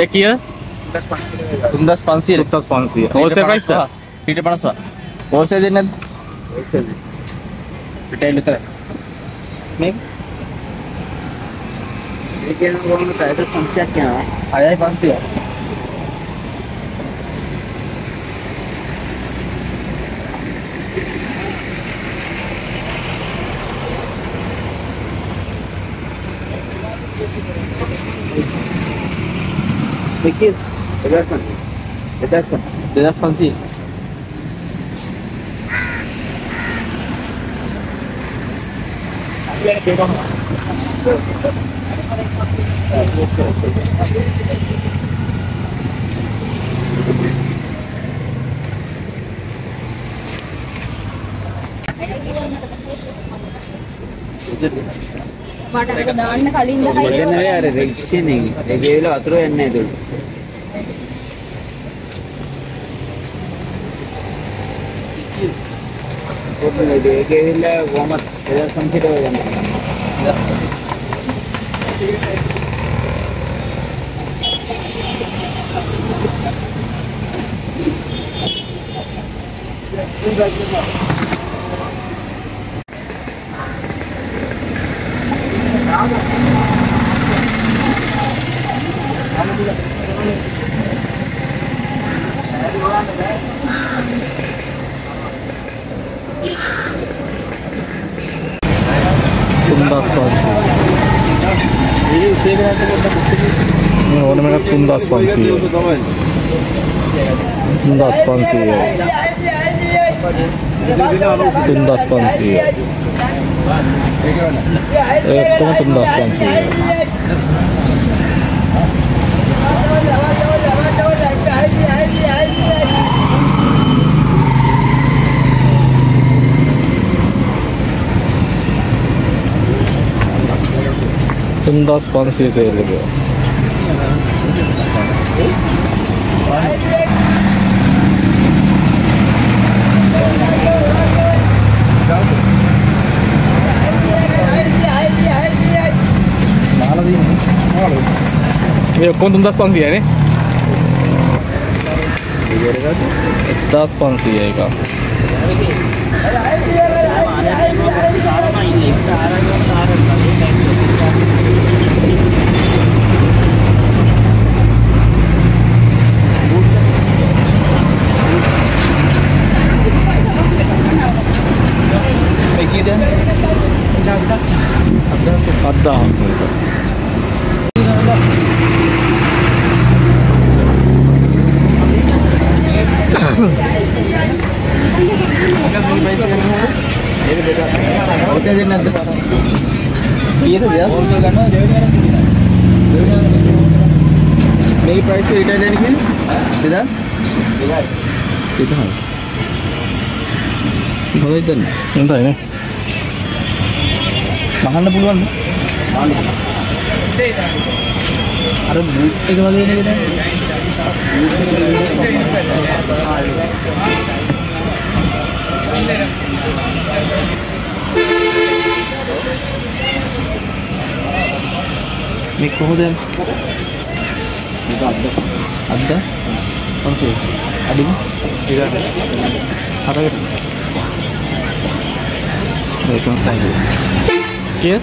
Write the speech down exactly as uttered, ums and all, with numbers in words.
Take here. Tundas Pansi. Tundas Pansi. Wholesale price ta? Peter Panaswa. Wholesale din na. Wholesale. Retail ito na. Make. Retail na kung ano tayo sa Pansiya kya na? Ayay Pansiya. Nikit, dekat kan? Dekat kan? Dekat pansi. Madam, kali ini kali ini. Mana ada reaction ini? Reaction itu atau yang mana itu? Bukan itu, reaction itu warmat, ada something orang. How much? How much is that? Tundas Pansi. No, one minute. Tundas Pansi. Tundas Pansi. Tundas Pansi. Eh, como tundas pansi. Tundas pansi se le dio. ये कौन तुम दस पांच सी है ने? दस पांच सी है का। किधर? अद्दा ये तो यार नई प्राइस से इटालियन की सीधा सीधा है बहुत इतना इतना है ना बाहर ना पुलवान अरे एक बार ये नहीं कितना Make how much? Ada. Ada? Pansi. Ada? Tiga. Ada. Make how much? Yes.